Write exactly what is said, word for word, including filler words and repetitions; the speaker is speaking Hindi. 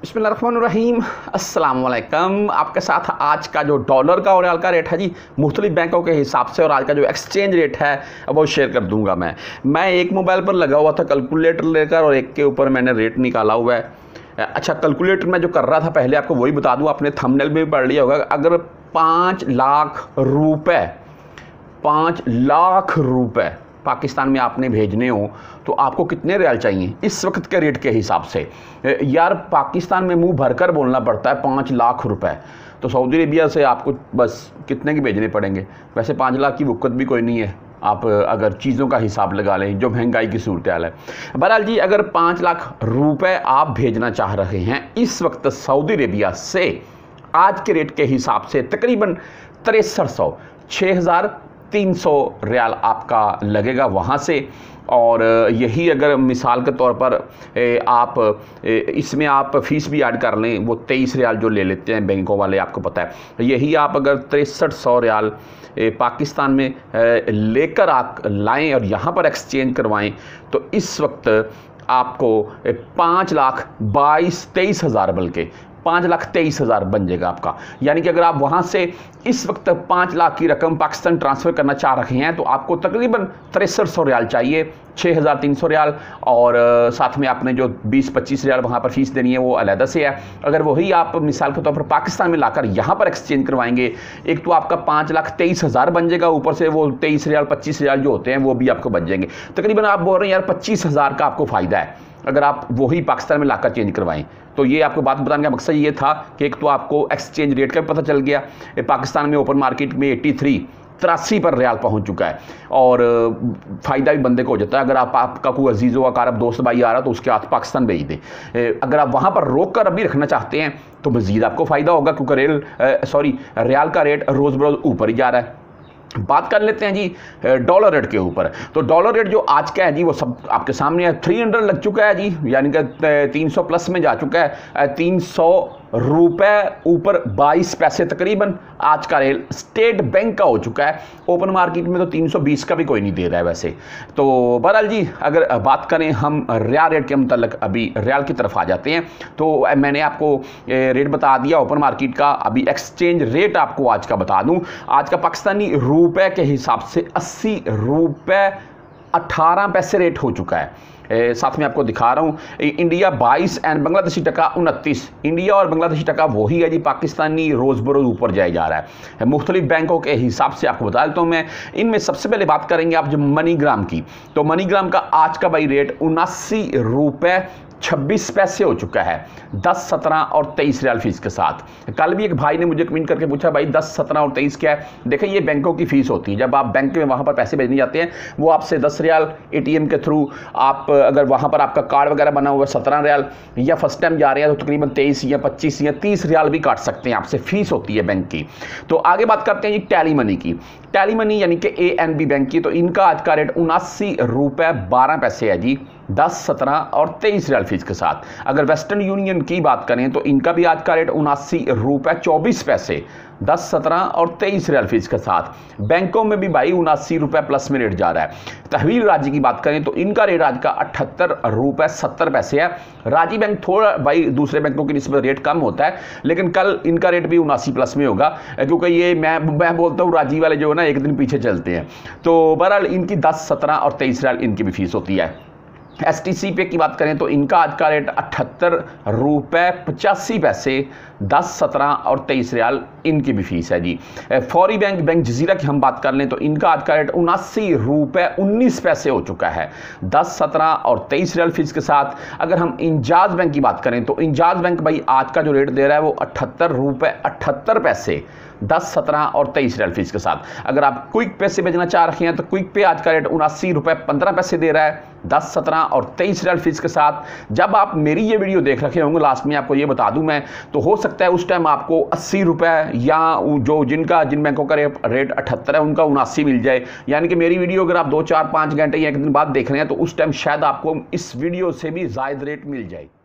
बिस्मिल्लाहिर्रहमानिर्रहीम, अस्सलाम वालेकुम। आपके साथ आज का जो डॉलर का और रियाल का रेट है जी, मुख्तलिफ बैंकों के हिसाब से और आज का जो एक्सचेंज रेट है वो शेयर कर दूंगा। मैं मैं एक मोबाइल पर लगा हुआ था कैलकुलेटर लेकर और एक के ऊपर मैंने रेट निकाला हुआ है। अच्छा, कैलकुलेटर में जो कर रहा था पहले आपको वही बता दूँ, आपने थंबनेल में भी पढ़ लिया होगा। अगर पाँच लाख रुपये पाँच लाख रुपये पाकिस्तान में आपने भेजने हो तो आपको कितने रियाल चाहिए इस वक्त के रेट के हिसाब से। यार पाकिस्तान में मुंह भरकर बोलना पड़ता है पाँच लाख रुपए, तो सऊदी अरेबिया से आपको बस कितने के भेजने पड़ेंगे। वैसे पाँच लाख की वक्त भी कोई नहीं है, आप अगर चीज़ों का हिसाब लगा लें जो महंगाई की सूरत हाल है। बहरहाल जी, अगर पाँच लाख रुपये आप भेजना चाह रहे हैं इस वक्त सऊदी अरेबिया से आज के रेट के हिसाब से तकरीबन तिरसठ सौ छः हज़ार तीन सौ रियाल आपका लगेगा वहाँ से। और यही अगर मिसाल के तौर पर आप इसमें आप फीस भी ऐड कर लें, वो तेईस रियाल जो ले लेते हैं बैंकों वाले, आपको पता है। यही आप अगर तिरसठ सौ रियाल पाकिस्तान में लेकर आ लाएँ और यहाँ पर एक्सचेंज करवाएं तो इस वक्त आपको पाँच लाख बाईस तेईस हज़ार बल्कि पाँच लाख तेईस हज़ार बन जाएगा आपका। यानी कि अगर आप वहाँ से इस वक्त पाँच लाख की रकम पाकिस्तान ट्रांसफ़र करना चाह रहे हैं तो आपको तकरीबन तिरसठ सौ रियाल चाहिए, छः हज़ार तीन सौ रियाल, और साथ में आपने जो बीस पच्चीस रियाल वहाँ पर फीस देनी है वो अलहदा से है। अगर वही आप मिसाल के तौर पर पाकिस्तान में लाकर यहाँ पर एक्सचेंज करवाएंगे, एक तो आपका पाँच लाख तेईस हज़ार बन जाएगा, ऊपर से वो तेईस रियाल पच्चीस रियाल जो होते हैं वो भी आपको बन जाएंगे। तकरीबन आप बोल रहे हैं यार पच्चीस हज़ार का आपको फ़ायदा है अगर आप वही पाकिस्तान में लाकर चेंज करवाएं। तो ये आपको बात बताने का मकसद ये था कि एक तो आपको एक्सचेंज रेट का पता चल गया, पाकिस्तान में ओपन मार्केट में एट्टी थ्री तिरासी पर रियाल पहुंच चुका है और फ़ायदा भी बंदे को हो जाता है। अगर आप आपका कोई अजीज़ो अकारब दोस्त भाई आ रहा तो उसके हाथ पाकिस्तान भेज दें। अगर आप वहाँ पर रोक कर अभी रखना चाहते हैं तो मज़ीद आपको फ़ायदा होगा क्योंकि रेल सॉरी रियाल का रेट रोज़ बरोज़ ऊपर ही जा रहा है। बात कर लेते हैं जी डॉलर रेट के ऊपर। तो डॉलर रेट जो आज का है जी वो सब आपके सामने है, थ्री हंड्रेड लग चुका है जी, यानी कि तीन सौ प्लस में जा चुका है। तीन सौ रुपए ऊपर बाईस पैसे तकरीबन आज का रेल स्टेट बैंक का हो चुका है। ओपन मार्केट में तो तीन सौ बीस का भी कोई नहीं दे रहा है वैसे तो। बहरहाल जी, अगर बात करें हम रियाल रेट के मतलब, अभी रियाल की तरफ आ जाते हैं तो मैंने आपको रेट बता दिया ओपन मार्केट का, अभी एक्सचेंज रेट आपको आज का बता दूँ। आज का पाकिस्तानी रुपए के हिसाब से अस्सी रुपये अट्ठारह पैसे रेट हो चुका है। ए, साथ में आपको दिखा रहा हूँ इंडिया बाईस एंड बांग्लादेशी टका उनतीस। इंडिया और बांग्लादेशी टका वही है जी, पाकिस्तानी रोज़ बरोज़ ऊपर जाया जा रहा है। मुख्तलिफ बैंकों के हिसाब से आपको बता देता हूँ मैं। इनमें सबसे पहले बात करेंगे आप जो मनीग्राम की, तो मनीग्राम का आज का भाई रेट उनासी रुपये छब्बीस पैसे हो चुका है, दस सत्रह और तेईस रियाल फीस के साथ। कल भी एक भाई ने मुझे कमेंट करके पूछा भाई दस सत्रह और तेईस क्या है। देखें, ये बैंकों की फ़ीस होती है, जब आप बैंक में वहाँ पर पैसे भेजने जाते हैं वो आपसे दस रियाल एटीएम के थ्रू, आप अगर वहाँ पर आपका कार्ड वगैरह बना हुआ है सत्रह रियाल, या फर्स्ट टाइम जा रहे हैं तो तकरीबन तेईस या पच्चीस या तीस रियाल भी काट सकते हैं, आपसे फ़ीस होती है बैंक की। तो आगे बात करते हैं जी टैली मनी की। टैली मनी यानी कि ए एन बी बैंक की, तो इनका आज का रेट उनासी रुपये बारह पैसे है जी, दस सत्रह और तेईस रियाल फीस के साथ। अगर वेस्टर्न यूनियन की बात करें तो इनका भी आज का रेट उनासी रुपये चौबीस पैसे, दस सत्रह और तेईस रियाल फीस के साथ। बैंकों में भी भाई उनासी रुपये प्लस में रेट जा रहा है। तहवील राजी की बात करें तो इनका रेट आज का अठहत्तर रुपये सत्तर पैसे है। राजी बैंक थोड़ा भाई दूसरे बैंकों की निस्बत रेट कम होता है, लेकिन कल इनका रेट भी उनासी प्लस में होगा क्योंकि ये मैं मैं बोलता हूँ राजी वाले जो है ना एक दिन पीछे चलते हैं। तो बहरहाल इनकी दस सत्रह और तेईस रियाल इनकी भी फीस होती है। एस टी सी पे की बात करें तो इनका आज का रेट अठहत्तर रुपये पचासी पैसे, दस सत्रह और तेईस रियाल इनकी भी फीस है जी। फौरी बैंक बैंक जजीरा की हम बात कर लें तो इनका आज का रेट उनासी रुपये उन्नीस पैसे हो चुका है, दस सत्रह और तेईस रियाल फीस के साथ। अगर हम इंजाज बैंक की बात करें तो इंजाज बैंक भाई आज का जो रेट दे रहा है वो अठहत्तर रुपये अठहत्तर पैसे, दस सत्रह और तेईस रियाल फीस के साथ। अगर आप क्विक पे से भेजना चाह रहे हैं तो क्विक पे आज का रेट उनासी रुपये पंद्रह पैसे दे रहा है, दस सत्रह और तेईस रियाल फीस के साथ। जब आप मेरी ये वीडियो देख रखे होंगे, लास्ट में आपको ये बता दूं मैं, तो हो सकता है उस टाइम आपको अस्सी रुपये या जो जिनका जिन बैंकों का रेट अठहत्तर है उनका उनासी मिल जाए। यानी कि मेरी वीडियो अगर आप दो चार पाँच घंटे या एक दिन बाद देख रहे हैं तो उस टाइम शायद आपको इस वीडियो से भी ज़ायद रेट मिल जाए।